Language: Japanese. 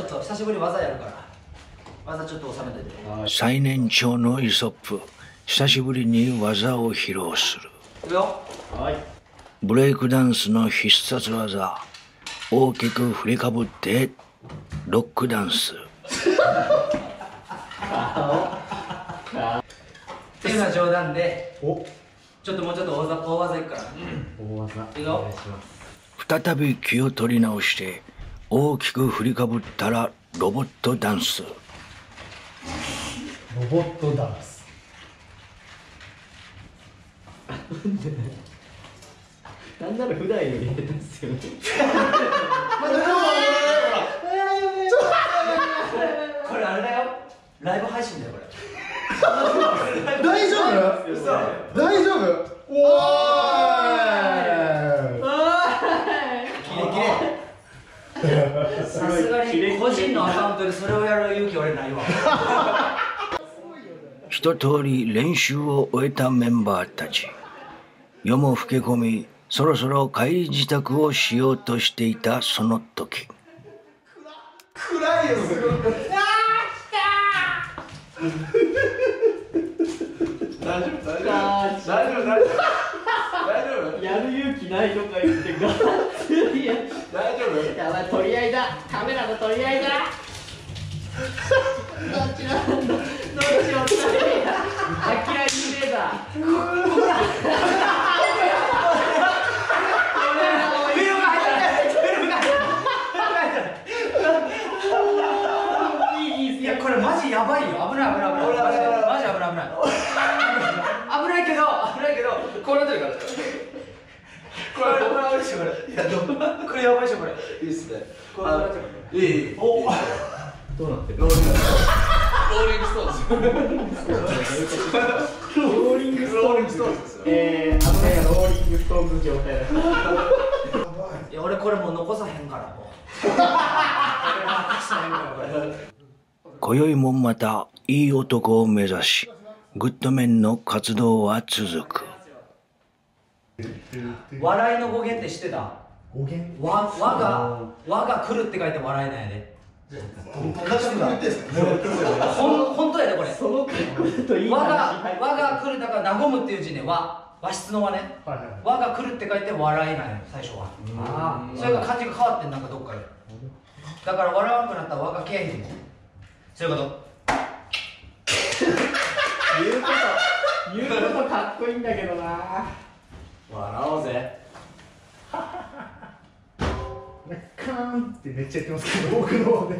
ちょっと久しぶりに技やるから技ちょっと収めてて。最年長のイソップ、久しぶりに技を披露する。いくよ。はい。ブレイクダンスの必殺技、大きく振りかぶってロックダンス。っていうのは冗談で、ちょっともうちょっと大技いくから。大技。いくよ。再び気を取り直して大きく振りかぶったらロボットダンス。ロボットダンス。なんなら普段より下手っすよね。これあれだよ。ライブ配信だよこれ。大丈夫？大丈夫？おーい。さすがに個人のアカウントでそれをやる勇気俺ないわ。一通り練習を終えたメンバーたち、夜も更け込み、そろそろ帰り自宅をしようとしていたその時、暗いよすごい。あー来たー。大丈夫大丈夫大丈夫大丈夫やる勇気ないとか言ってガッツリや大丈夫？やばい、取り合いだ、カメラの取り合いだ。どっちなんだ、どっちを取り合いだ。あきらゆめだ。ほらフィルムが入ってる、フィルムが入ってる。いや、これマジやばいよ、危ない危ない危ないマジ危ない危ない危ないけど、危ないけど、こうなってるからこれやばいっしょこれ。いいっすね。いい。おお。どうなってる？ローリングストーンズ。ローリングストーンズ。ローリングストーンズ状態。いや俺これもう残さへんからもう。今宵もまたいい男を目指し、グッドメンの活動は続く。笑いの語源って知ってた？語源？和が来るって書いて笑えないね。本当やでこれ。和が来るだから和むっていう字ね。和室の和ね。和が来るって書いて笑えないの最初は。それが漢字が変わってんなんかどっかで。だから笑わなくなったら和が来えへんねん。そういうこと。言うことかっこいいんだけどな。笑おうぜ。カーンってめっちゃ言ってますけど僕の方で